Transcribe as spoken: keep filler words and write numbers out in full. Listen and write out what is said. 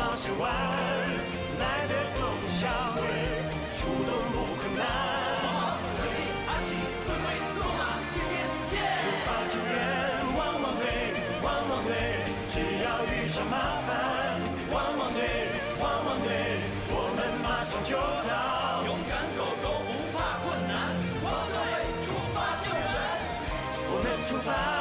冒险湾来的共享，触动不可难。水里阿奇，挥挥罗马，天天耶！出发救援，汪汪队，汪汪队，只要遇上麻烦，汪汪队，汪汪队，我们马上就到。勇敢狗狗不怕困难，汪汪队出发救援，我们出发。